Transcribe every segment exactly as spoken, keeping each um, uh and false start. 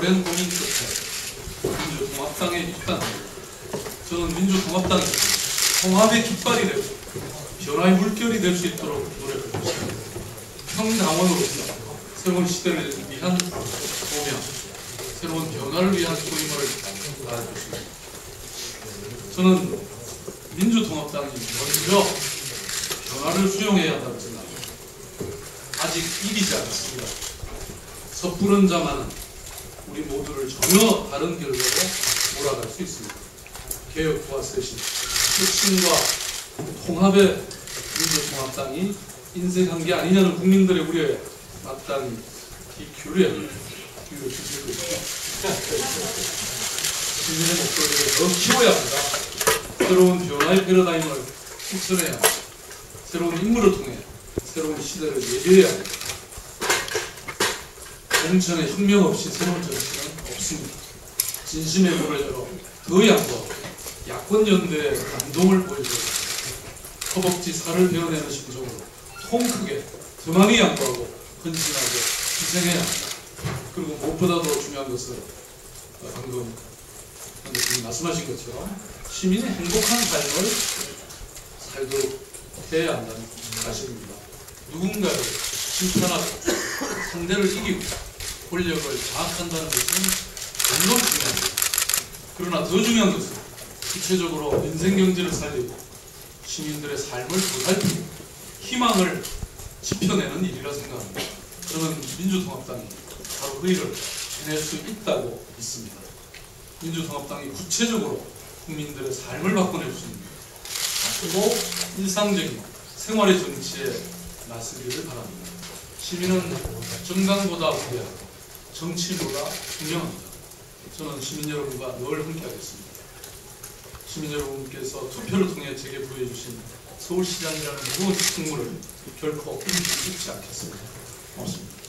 오랜 고민 끝에 민주통합당에 입당합니다. 저는 민주통합당이 통합의 깃발이 되고 변화의 물결이 될 수 있도록 노력하고 있습니다. 평당원으로서 새로운 시대를 위한 고명, 새로운 변화를 위한 소임을 다하고 있습니다. 저는 민주통합당이 먼저 변화를 수용해야 한다고 생각합니다. 아직 이기지 않았습니다. 섣부른 자만은 우리 모두를 전혀 다른 결과로 몰아갈 수 있습니다. 개혁과 쇄신, 혁신과 통합의 민주통합당이 인색한 게 아니냐는 국민들의 우려에 마땅히 기울여야 주시고 국민의 목소리를 더 키워야 합니다. 새로운 변화의 패러다임을 실천해야 합니다. 새로운 인물을 통해 새로운 시대를 예비해야 합니다. 공천에 혁명 없이 새로운 정치는 없습니다. 진심의 문을 열어 더 양보하고 야권 연대의 감동을 보여주고 허벅지 살을 베어내는 심정으로 통 크게 더 많이 양보하고 헌신하고 희생해야 합니다. 그리고 무엇보다 더 중요한 것은 방금 선생님이 말씀하신 것처럼 시민의 행복한 삶을 살도록 해야 한다는 사실입니다. 누군가를 실천하고 상대를 이기고 권력을 장악한다는 것은 물론 중요합니다. 그러나 더 중요한 것은 구체적으로 민생 경제를 살리고 시민들의 삶을 보살피고 희망을 지펴내는 일이라 생각합니다. 저는 민주통합당이 바로 그 일을 해낼 수 있다고 믿습니다. 민주통합당이 구체적으로 국민들의 삶을 바꿔낼 수 있는 그리고 일상적인 생활의 정치에 나서기를 바랍니다. 시민은 정당보다 우대하고 정치인보다 중요합니다. 저는 시민 여러분과 늘 함께하겠습니다. 시민 여러분께서 투표를 통해 제게 부여해주신 서울시장이라는 무거운 직무를 결코 끊지 잊지 않겠습니다. 고맙습니다.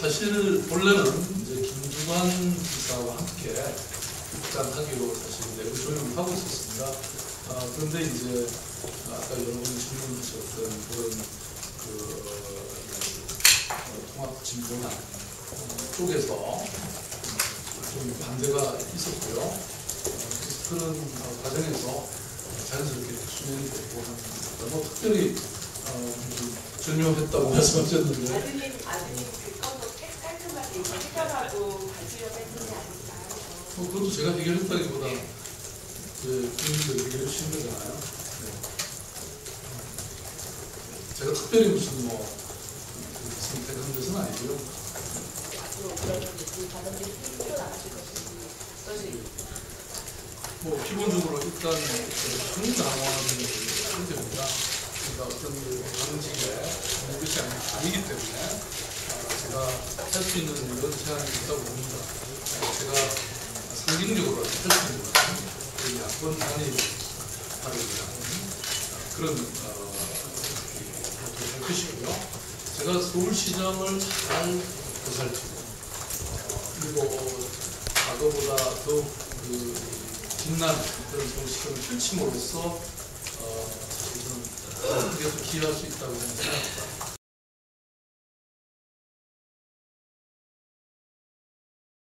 사실 원래는 이제 김중환 지사와 함께 입당하기로 사실 내부 조율을 하고 있었습니다. 아, 그런데 이제 아까 여러분이 질문하셨던 그런 그 어, 통합 진보나 어, 쪽에서 좀 반대가 있었고요. 어, 그런 어, 과정에서 자연스럽게 수면이 됐고 합니다. 뭐 특별히 어, 전념했다고 말씀하셨는데. 아드님 아드님. 해결하고 가지려고 했는데 아닐까요? 어, 그것도 제가 해결했다기보다 네. 그 국민들 해결해 주신 거잖아요. 네. 제가 특별히 무슨 뭐 그 선택한 것은 아니고요. 앞으로 그런 것들이 다른 게 필요로 나가실 것인지 뭐 기본적으로 일단 흥당황하는 문제입니다. 그러니까 어떤 방식에 하는 것이 아니기 때문에 제가 할 수 있는 이런 제한이 있다고 봅니다. 제가 상징적으로 할 수 있는 것은 야권 단일 발언이라는 그런 것도 할 것이고요. 제가 서울시장을 잘 보살피고 그리고 과거보다 더욱 그 빛난 그런 정치권을 펼침으로써 어, 저는 계속 기여할 수 있다고 생각합니다.